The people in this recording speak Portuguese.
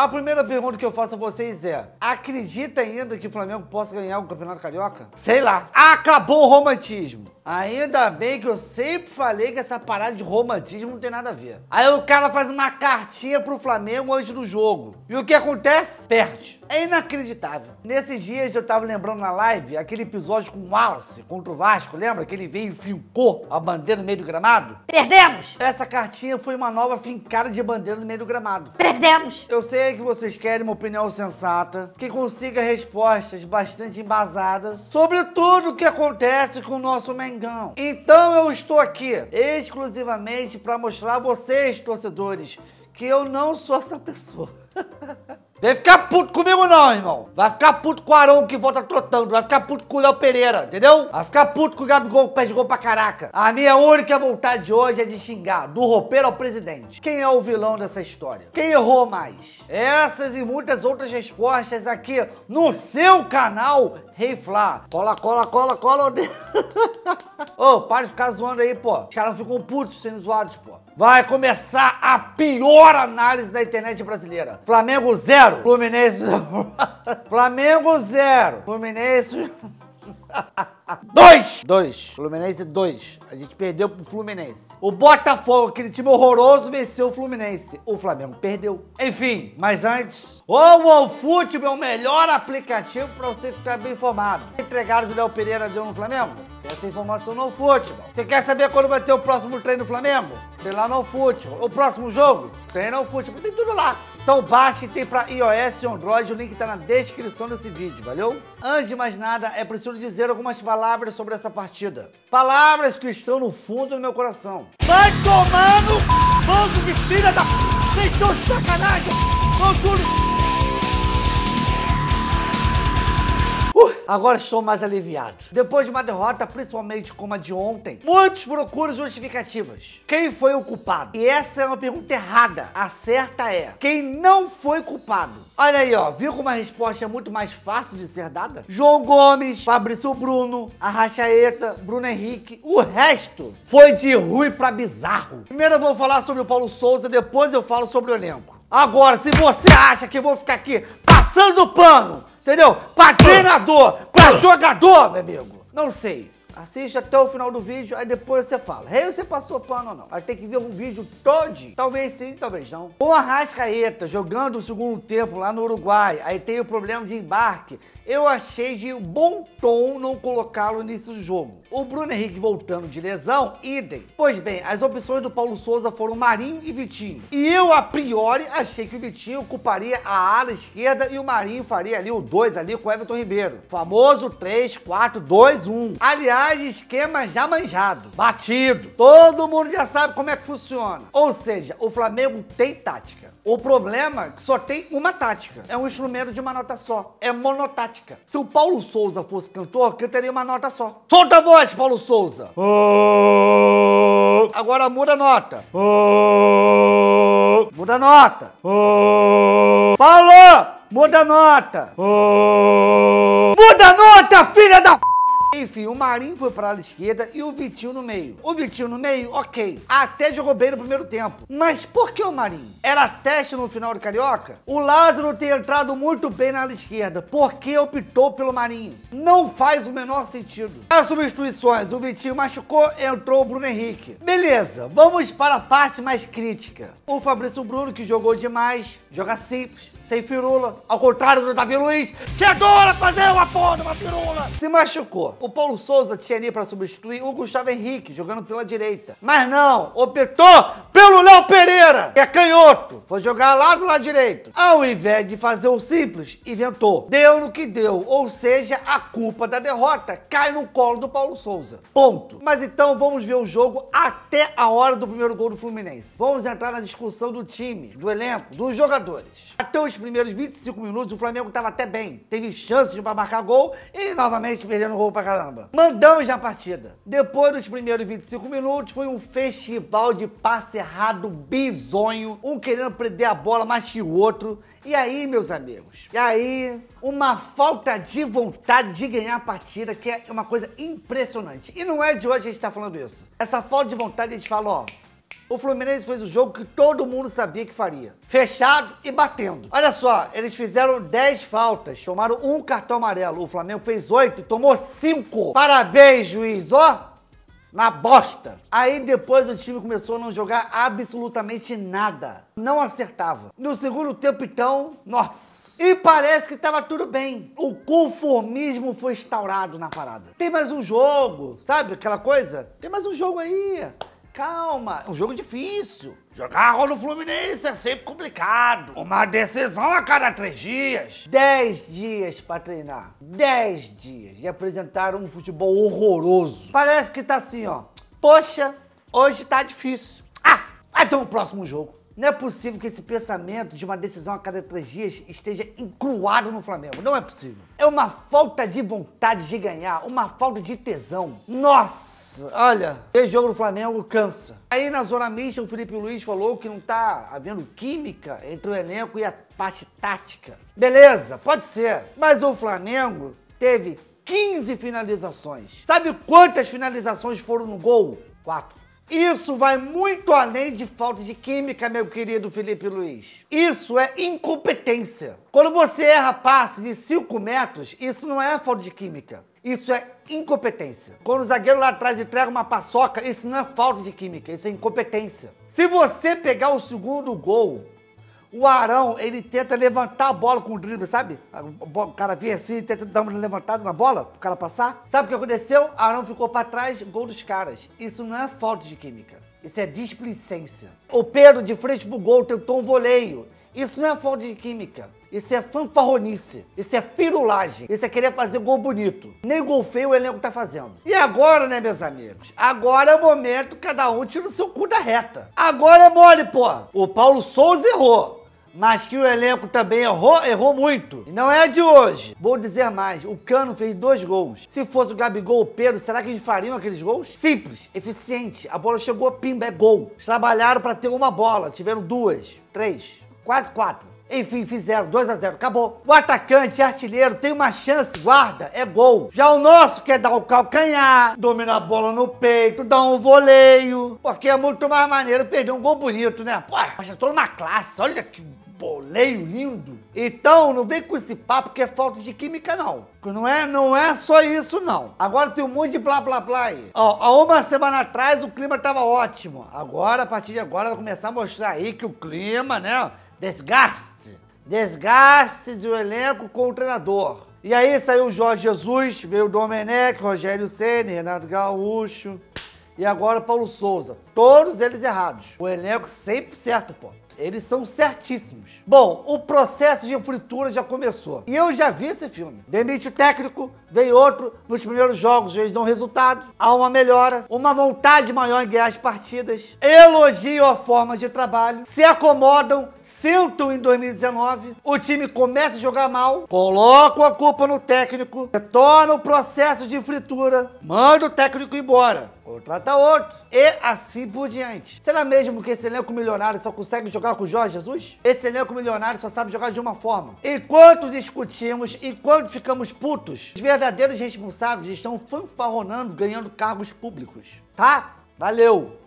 A primeira pergunta que eu faço a vocês é: acredita ainda que o Flamengo possa ganhar o Campeonato Carioca? Sei lá. Acabou o romantismo. Ainda bem que eu sempre falei que essa parada de romantismo não tem nada a ver. Aí o cara faz uma cartinha pro Flamengo antes do jogo. E o que acontece? Perde. É inacreditável. Nesses dias eu tava lembrando na live aquele episódio com o Wallace contra o Vasco, lembra? Que ele veio e fincou a bandeira no meio do gramado? Perdemos! Essa cartinha foi uma nova fincada de bandeira no meio do gramado. Perdemos! Eu sei que vocês querem uma opinião sensata, que consiga respostas bastante embasadas sobre tudo o que acontece com o nosso Mengão. Então eu estou aqui exclusivamente para mostrar a vocês, torcedores, que eu não sou essa pessoa. Deve ficar puto comigo não, irmão. Vai ficar puto com o Arão que volta trotando. Vai ficar puto com o Léo Pereira, entendeu? Vai ficar puto com o Gabigol que perde gol pra caraca. A minha única vontade hoje é de xingar, do roupeiro ao presidente. Quem é o vilão dessa história? Quem errou mais? Essas e muitas outras respostas aqui no seu canal Reiflar. Cola, cola, cola, cola. Ô, para de ficar zoando aí, pô. Os caras ficam putos sendo zoados, pô. Vai começar a pior análise da internet brasileira. Flamengo 0. Fluminense... Flamengo 0. Fluminense... 2! Fluminense 2. A gente perdeu pro Fluminense. O Botafogo, aquele time horroroso, venceu o Fluminense. O Flamengo perdeu. Enfim, mas antes... O AllFootball é o melhor aplicativo pra você ficar bem informado. Entregaram o Léo Pereira deu no Flamengo? Tem essa informação no AllFootball. Você quer saber quando vai ter o próximo treino do Flamengo? Tem lá no AllFootball. O próximo jogo? Tem no AllFootball. Tem tudo lá. Então baixe, tem pra iOS e Android, o link tá na descrição desse vídeo, valeu? Antes de mais nada, é preciso dizer algumas palavras sobre essa partida. Palavras que estão no fundo do meu coração. Vai tomando, bando de filha da... Vocês estão de sacanagem, Agora estou mais aliviado. Depois de uma derrota, principalmente como a de ontem, muitos procuram justificativas. Quem foi o culpado? E essa é uma pergunta errada. A certa é: quem não foi culpado? Olha aí, ó. Viu como uma resposta é muito mais fácil de ser dada? João Gomes, Fabrício Bruno, Arrascaeta, Bruno Henrique. O resto foi de ruim pra bizarro. Primeiro eu vou falar sobre o Paulo Sousa, depois eu falo sobre o elenco. Agora, se você acha que eu vou ficar aqui passando pano, entendeu? Pra treinador, pra jogador, meu amigo. Não sei. Assiste até o final do vídeo, aí depois você fala. Aí você passou pano ou não? Aí tem que ver um vídeo todo. Talvez sim, talvez não. O Arrascaeta jogando o segundo tempo lá no Uruguai, aí tem o problema de embarque. Eu achei de bom tom não colocá-lo no início do jogo. O Bruno Henrique voltando de lesão, idem. Pois bem, as opções do Paulo Sousa foram Marinho e Vitinho. E eu, a priori, achei que o Vitinho ocuparia a ala esquerda e o Marinho faria ali o 2 ali com o Everton Ribeiro. Famoso 3-4-2-1. Aliás, esquema já manjado, batido. Todo mundo já sabe como é que funciona. Ou seja, o Flamengo tem tática. O problema é que só tem uma tática. É um instrumento de uma nota só. É monotática. Se o Paulo Sousa fosse cantor, cantaria uma nota só. Solta a voz, Paulo Sousa! Oh. Agora muda a nota. Oh. Muda a nota. Oh. Paulo, muda a nota. Oh. Muda a nota, filha da... Enfim, o Marinho foi pra ala esquerda e o Vitinho no meio. O Vitinho no meio, ok. Até jogou bem no primeiro tempo. Mas por que o Marinho? Era teste no final do Carioca? O Lázaro tem entrado muito bem na ala esquerda. Por que optou pelo Marinho? Não faz o menor sentido. As substituições, o Vitinho machucou, entrou o Bruno Henrique. Beleza, vamos para a parte mais crítica. O Fabrício Bruno, que jogou demais, joga simples, sem firula, ao contrário do Davi Luiz, que adora fazer uma porra de uma firula, se machucou. O Paulo Sousa tinha ali pra substituir o Gustavo Henrique, jogando pela direita. Mas não, optou pelo Léo Pereira, que é canhoto, foi jogar lá do lado direito. Ao invés de fazer o simples, inventou. Deu no que deu, ou seja, a culpa da derrota cai no colo do Paulo Sousa. Ponto. Mas então vamos ver o jogo até a hora do primeiro gol do Fluminense. Vamos entrar na discussão do time, do elenco, dos jogadores. Até os primeiros 25 minutos, o Flamengo estava até bem. Teve chance de marcar gol e novamente perdendo gol pra caramba. Mandamos na partida. Depois dos primeiros 25 minutos, foi um festival de passe errado bizonho. Um querendo prender a bola mais que o outro. E aí, meus amigos? E aí, uma falta de vontade de ganhar a partida, que é uma coisa impressionante. E não é de hoje a gente tá falando isso. Essa falta de vontade a gente fala, ó... O Fluminense fez o jogo que todo mundo sabia que faria. Fechado e batendo. Olha só, eles fizeram 10 faltas, tomaram um cartão amarelo. O Flamengo fez 8, tomou 5. Parabéns, juiz, ó! Na bosta. Aí depois o time começou a não jogar absolutamente nada. Não acertava. No segundo tempo, então, nossa. E parece que tava tudo bem. O conformismo foi instaurado na parada. Tem mais um jogo, sabe aquela coisa? Tem mais um jogo aí. Calma, é um jogo difícil. Jogar contra o Fluminense é sempre complicado. Uma decisão a cada 3 dias. 10 dias pra treinar. 10 dias. E apresentaram um futebol horroroso. Parece que tá assim, ó. Poxa, hoje tá difícil. Ah, então o próximo jogo. Não é possível que esse pensamento de uma decisão a cada 3 dias esteja incruado no Flamengo. Não é possível. É uma falta de vontade de ganhar. Uma falta de tesão. Nossa! Olha, esse jogo do Flamengo cansa. Aí na zona mista o Filipe Luis falou que não tá havendo química entre o elenco e a parte tática. Beleza, pode ser. Mas o Flamengo teve 15 finalizações. Sabe quantas finalizações foram no gol? 4. Isso vai muito além de falta de química, meu querido Filipe Luis. Isso é incompetência. Quando você erra passe de 5 metros, isso não é falta de química. Isso é incompetência. Quando o zagueiro lá atrás entrega uma paçoca, isso não é falta de química, isso é incompetência. Se você pegar o segundo gol, o Arão, ele tenta levantar a bola com o drible, sabe? O cara vinha assim, tenta dar uma levantada na bola, pro cara passar. Sabe o que aconteceu? Arão ficou pra trás, gol dos caras. Isso não é falta de química, isso é displicência. O Pedro, de frente pro gol, tentou um voleio. Isso não é falta de química. Isso é fanfarronice. Isso é firulagem. Isso é querer fazer gol bonito. Nem gol feio o elenco tá fazendo. E agora, né, meus amigos? Agora é o momento que cada um tira o seu cu da reta. Agora é mole, pô. O Paulo Sousa errou. Mas que o elenco também errou, errou muito. E não é de hoje. Vou dizer mais. O Cano fez 2 gols. Se fosse o Gabigol ou o Pedro, será que eles fariam aqueles gols? Simples, eficiente. A bola chegou, pimba, é gol. Trabalharam pra ter uma bola. Tiveram 2, 3, quase 4. Enfim, fizeram 2 a 0, acabou. O atacante, artilheiro, tem uma chance, guarda, é gol. Já o nosso quer dar o calcanhar, dominar a bola no peito, dar um voleio. Porque é muito mais maneiro perder um gol bonito, né? Pô, mas já tô numa classe, olha que voleio lindo. Então, não vem com esse papo que é falta de química, não. Não é só isso, não. Agora tem um monte de blá blá blá aí. Ó, há uma semana atrás o clima tava ótimo. Agora, a partir de agora, vai começar a mostrar aí que o clima, né... Desgaste do elenco com o treinador. E aí saiu o Jorge Jesus, veio o Domenec, Rogério Senna, Renato Gaúcho e agora o Paulo Sousa. Todos eles errados. O elenco sempre certo, pô. Eles são certíssimos. Bom, o processo de fritura já começou. E eu já vi esse filme. Demite o técnico, vem outro. Nos primeiros jogos eles dão resultado. Há uma melhora, uma vontade maior em ganhar as partidas. Elogiam a forma de trabalho. Se acomodam, sentam em 2019. O time começa a jogar mal. Colocam a culpa no técnico. Retorna o processo de fritura. Manda o técnico embora. Contrata outro. E assim por diante. Será mesmo que esse elenco milionário só consegue jogar com o Jorge Jesus? Esse elenco milionário só sabe jogar de uma forma. Enquanto discutimos, enquanto ficamos putos, os verdadeiros responsáveis estão fanfarronando, ganhando cargos públicos. Tá? Valeu!